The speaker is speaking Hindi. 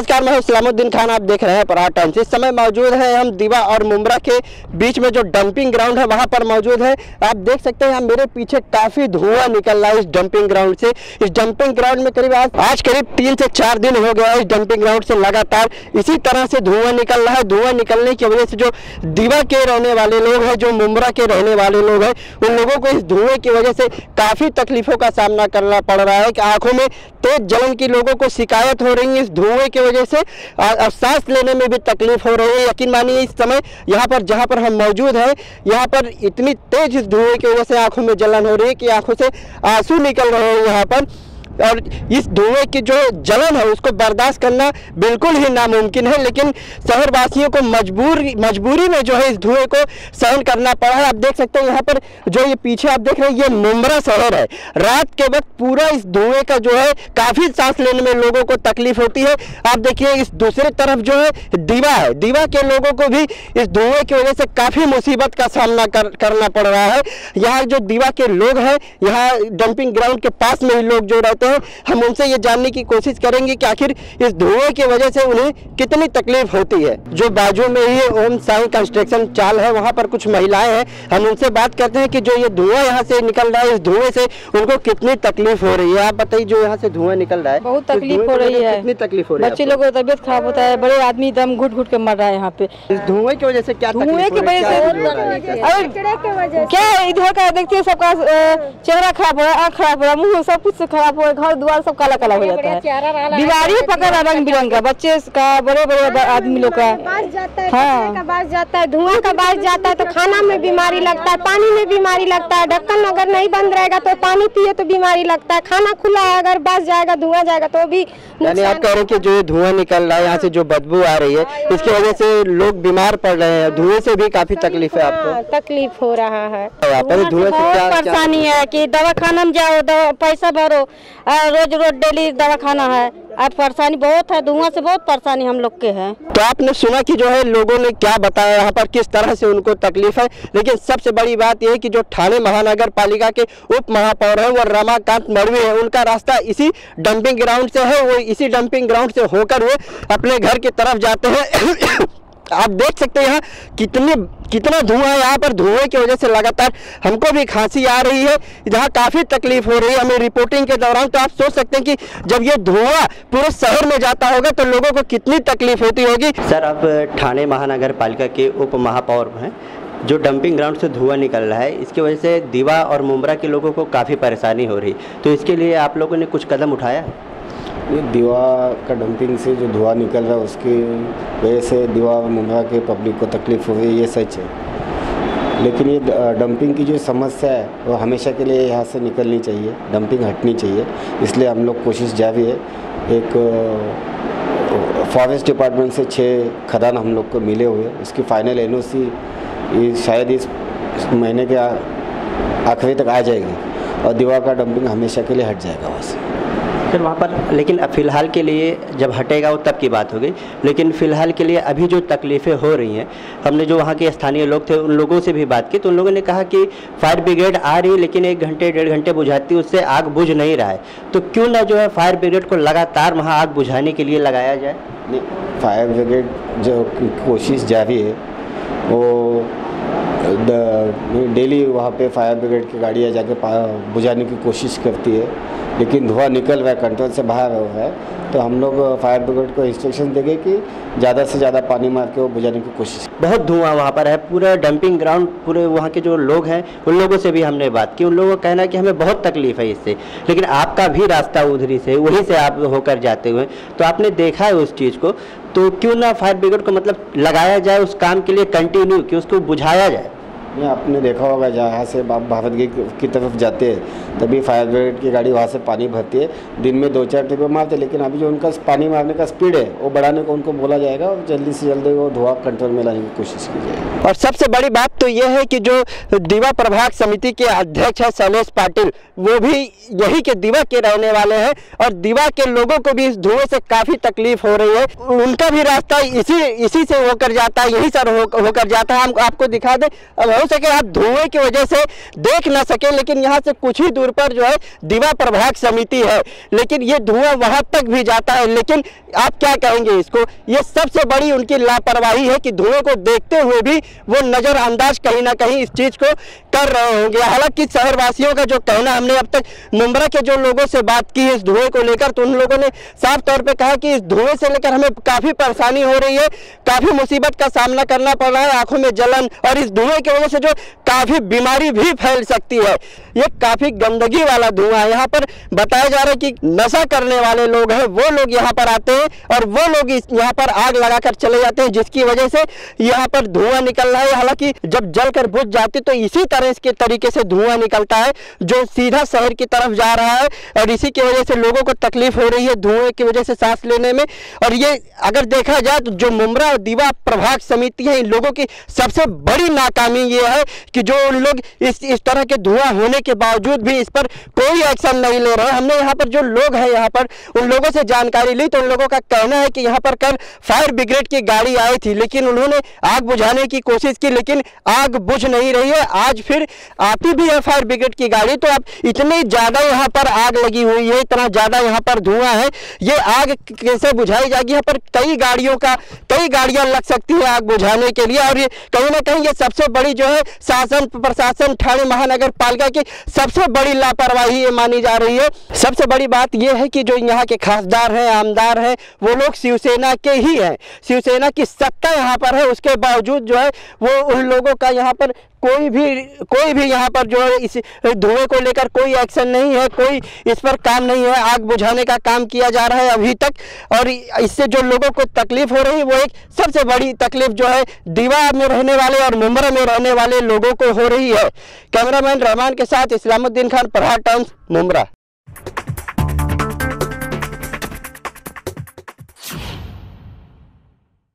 नमस्कार, मैं हूं सलामुद्दीन खान। आप देख रहे हैं प्रहार टाइम्स। इस समय मौजूद है हम दीवा और मुम्ब्रा के बीच में जो डंपिंग ग्राउंड है वहां पर मौजूद है। आप देख सकते हैं मेरे पीछे काफी धुआं निकल रहा है इस डंपिंग ग्राउंड से। इस डंपिंग ग्राउंड में करीब आज करीब 3 से 4 दिन हो गया है इस डंपिंग ग्राउंड से लगातार इसी तरह से धुआं निकल रहा है। धुआं निकलने की वजह से जो दीवा के रहने वाले लोग हैं, जो मुम्ब्रा के रहने वाले लोग हैं, उन लोगों को इस धुएं की वजह से काफी तकलीफों का सामना करना पड़ रहा है। आंखों में तेज जलन की लोगों को शिकायत हो रही है। इस धुएं की वजह से सांस लेने में भी तकलीफ हो रही है। यकीन मानिए इस समय यहाँ पर जहाँ पर हम मौजूद हैं यहाँ पर इतनी तेज धुएं की वजह से आंखों में जलन हो रही है कि आंखों से आंसू निकल रहे हैं यहाँ पर। और इस धुएं की जो जलन है उसको बर्दाश्त करना बिल्कुल ही नामुमकिन है, लेकिन शहरवासियों को मजबूरी में जो है इस धुएं को सहन करना पड़ा है। आप देख सकते हैं यहाँ पर जो ये पीछे आप देख रहे हैं ये मुम्ब्रा शहर है। रात के वक्त पूरा इस धुएं का जो है काफ़ी सांस लेने में लोगों को तकलीफ होती है। आप देखिए इस दूसरी तरफ जो है दीवा है, दीवा के लोगों को भी इस धुएं की वजह से काफ़ी मुसीबत का सामना करना पड़ रहा है। यहाँ जो दीवा के लोग हैं, यहाँ डंपिंग ग्राउंड के पास में ही लोग जो रहते हैं, हम उनसे ये जानने की कोशिश करेंगे कि आखिर इस धुएं की वजह से उन्हें कितनी तकलीफ होती है। जो बाजू में ही ओम साई कंस्ट्रक्शन चाल है वहां पर कुछ महिलाएं हैं, हम उनसे बात करते हैं कि जो ये धुआं यहां से निकल रहा है इस धुएं से उनको कितनी तकलीफ हो रही है। आप बताइए, जो यहाँ से धुआं निकल रहा है बहुत तकलीफ हो रही है, कितनी तकलीफ हो रही है? बच्चे लोगों की तबियत खराब होता है, बड़े आदमी दम घुट घुट के मर रहा है यहाँ पे इस धुएं की वजह से। क्या धुएं की वजह से क्या इधर का देखते हैं सबका चेहरा खराब हो रहा है, आँख खराब हो रहा है, मुँह सब कुछ खराब हो रहा है, घर द्वार सब काला काला हो जाता है। बीमारी पकड़ रहा रंग बिरंगा, बच्चे का, बड़े बड़े आदमी लोग का, हाँ का बास जाता है, धुआं का बास जाता है तो खाना में बीमारी लगता है, पानी में बीमारी लगता है। ढक्कन अगर नहीं बंद रहेगा तो पानी पिए तो बीमारी लगता है, खाना खुला है अगर बास जाएगा धुआं जाएगा तो भी। यानी आप कह रहे हैं कि जो धुआं निकल रहा है यहाँ से जो बदबू आ रही है इसकी वजह से लोग बीमार पड़ रहे हैं, धुएं से भी काफी तकलीफ है आपको? तकलीफ हो रहा है, धुएं से परेशानी है कि दवा खाना में जाओ, पैसा भरो, रोज रोज डेली दवा खाना है, अब परेशानी बहुत है, धुआं से बहुत परेशानी हम लोग के है। तो आपने सुना कि जो है लोगों ने क्या बताया यहाँ पर किस तरह से उनको तकलीफ है, लेकिन सबसे बड़ी बात यह है कि जो ठाणे महानगर पालिका के उप महापौर हैं वो रमा कांत मड़वी है, उनका रास्ता इसी डंपिंग ग्राउंड से है, वो इसी डंपिंग ग्राउंड से होकर हुए अपने घर की तरफ जाते हैं। आप देख सकते हैं यहाँ कितना धुआं है। यहाँ पर धुएं की वजह से लगातार हमको भी खांसी आ रही है, जहाँ काफ़ी तकलीफ हो रही है हमें रिपोर्टिंग के दौरान। तो आप सोच सकते हैं कि जब ये धुआं पूरे शहर में जाता होगा तो लोगों को कितनी तकलीफ होती होगी। सर, आप ठाणे महानगर पालिका के उप महापौर हैं। जो डंपिंग ग्राउंड से धुआं निकल रहा है इसकी वजह से दीवा और मुम्ब्रा के लोगों को काफ़ी परेशानी हो रही, तो इसके लिए आप लोगों ने कुछ कदम उठाया? ये दीवा का डंपिंग से जो धुआं निकल रहा है उसकी वजह से दीवा और मुम्ब्रा के पब्लिक को तकलीफ हो रही है, ये सच है। लेकिन ये डंपिंग की जो समस्या है वो हमेशा के लिए यहाँ से निकलनी चाहिए, डंपिंग हटनी चाहिए, इसलिए हम लोग कोशिश जारी है। एक फॉरेस्ट डिपार्टमेंट से 6 खदान हम लोग को मिले हुए, उसकी फाइनल NOC शायद इस महीने के आखिरी तक आ जाएगी और दीवा का डंपिंग हमेशा के लिए हट जाएगा वहाँ से। फिर वहाँ पर लेकिन अब फ़िलहाल के लिए जब हटेगा वो तब की बात होगी, लेकिन फ़िलहाल के लिए अभी जो तकलीफ़ें हो रही हैं, हमने जो वहाँ के स्थानीय लोग थे उन लोगों से भी बात की तो उन लोगों ने कहा कि फायर ब्रिगेड आ रही है लेकिन 1 घंटे 1.5 घंटे बुझाती, उससे आग बुझ नहीं रहा है, तो क्यों ना जो है फायर ब्रिगेड को लगातार वहाँ आग बुझाने के लिए लगाया जाए। नहीं, फायर ब्रिगेड जो कोशिश जारी है वो डेली वहाँ पे फायर ब्रिगेड की गाड़ियाँ जाके बुझाने की कोशिश करती है, लेकिन धुआं निकल रहा है, कंट्रोल से बाहर हो रहा है। तो हम लोग फायर ब्रिगेड को इंस्ट्रक्शन देंगे कि ज़्यादा से ज़्यादा पानी मार के वो बुझाने की कोशिश। बहुत धुआं वहाँ पर है, पूरा डंपिंग ग्राउंड, पूरे वहाँ के जो लोग हैं उन लोगों से भी हमने बात की, उन लोगों का कहना है कि हमें बहुत तकलीफ है इससे, लेकिन आपका भी रास्ता उधरी से वहीं से आप होकर जाते हुए तो आपने देखा है उस चीज़ को, तो क्यों ना फायर ब्रिगेड को मतलब लगाया जाए उस काम के लिए कंटिन्यू कि उसको बुझाया जाए। नहीं, आपने देखा होगा जहाँ से आप भारत की तरफ जाते हैं तभी फायर ब्रिगेड की गाड़ी वहाँ से पानी भरती है, दिन में 2-4 टिप्पे मारते, लेकिन अभी जो उनका पानी मारने का स्पीड है वो बढ़ाने को उनको बोला जाएगा और जल्दी से जल्दी वो धुआं कंट्रोल में लाने की कोशिश की जाएगी। और सबसे बड़ी बात तो ये है कि जो दिवा प्रभाग समिति के अध्यक्ष है शैलेश पाटिल, वो भी यही के दिवा के रहने वाले हैं और दिवा के लोगों को भी इस धुएं से काफ़ी तकलीफ हो रही है। उनका भी रास्ता इसी से होकर जाता है, यही सर होकर जाता है। हम आपको दिखा दें, हो सके आप धुएं की वजह से देख ना सके, लेकिन यहाँ से कुछ ही दूर पर जो है दिवा प्रभाग समिति है, लेकिन ये धुआं वहाँ तक भी जाता है। लेकिन आप क्या कहेंगे इसको? ये सबसे बड़ी उनकी लापरवाही है कि धुएं को देखते हुए भी वो नज़रअंदाज कहीं ना कहीं इस चीज़ को कर रहे होंगे। हालांकि शहरवासियों का जो कहना, हमने अब तक मुम्ब्रा के जो लोगों से बात की है इस धुएं को लेकर, तो उन लोगों ने साफ तौर पर कहा कि इस धुएं से लेकर हमें काफ़ी परेशानी हो रही है, काफ़ी मुसीबत का सामना करना पड़ रहा है, आंखों में जलन, और इस धुएं की वजह से जो काफ़ी बीमारी भी फैल सकती है। ये काफ़ी गंदगी वाला धुआं है। यहाँ पर बताया जा रहा है कि नशा करने वाले लोग हैं, वो लोग यहाँ पर आते हैं और वो लोग यहाँ पर आग लगाकर चले जाते हैं, जिसकी वजह से यहाँ पर धुआं निकल रहा है। हालांकि जब जल कर बुझ जाती तो इसी तरह इसके तरीके से धुआं निकलता है जो सीधा शहर की तरफ जा रहा है, और इसी की वजह से लोगों को तकलीफ हो रही है धुएं की वजह से सांस लेने में। और ये अगर देखा जाए तो जो मुम्ब्रा और दीवा प्रभाग समिति है, इन लोगों की सबसे बड़ी नाकामी ये है कि जो उन लोग इस तरह के धुआं होने के बावजूद भी इस पर कोई एक्शन नहीं ले रहे। हमने यहाँ पर जो लोग हैं यहाँ पर, उन लोगों से जानकारी ली तो उन लोगों का कहना है कि यहाँ पर कल फायर ब्रिगेड की गाड़ी आई थी, लेकिन उन्होंने आग बुझाने की कोशिश की, लेकिन आग बुझ नहीं रही है। आज फिर आती भी है फायर ब्रिगेड की गाड़ी, तो अब इतनी ज़्यादा यहाँ पर आग लगी हुई है, इतना ज़्यादा यहाँ पर धुआं है, ये आग कैसे बुझाई जाएगी? यहाँ पर कई गाड़ियां लग सकती है आग बुझाने के लिए। और ये कहीं ना कहीं ये सबसे बड़ी जो है शासन प्रशासन ठाणे महानगर पालिका की सबसे बड़ी लापरवाही ये मानी जा रही है। सबसे बड़ी बात ये है कि जो यहाँ के खासदार हैं, आमदार हैं, वो लोग शिवसेना के ही हैं, शिवसेना की सत्ता यहाँ पर है, उसके बावजूद जो है वो उन लोगों का यहाँ पर कोई भी यहाँ पर जो है इस धुएं को लेकर कोई एक्शन नहीं है, कोई इस पर काम नहीं है। आग बुझाने का काम किया जा रहा है अभी तक, और इससे जो लोगों को तकलीफ हो रही है वो एक सबसे बड़ी तकलीफ जो है दीवा में रहने वाले और मुम्ब्रा में रहने वाले लोगों को हो रही है। कैमरामैन रहमान के साथ सलामुद्दीन खान, प्रहार टाइम्स, मुम्ब्रा।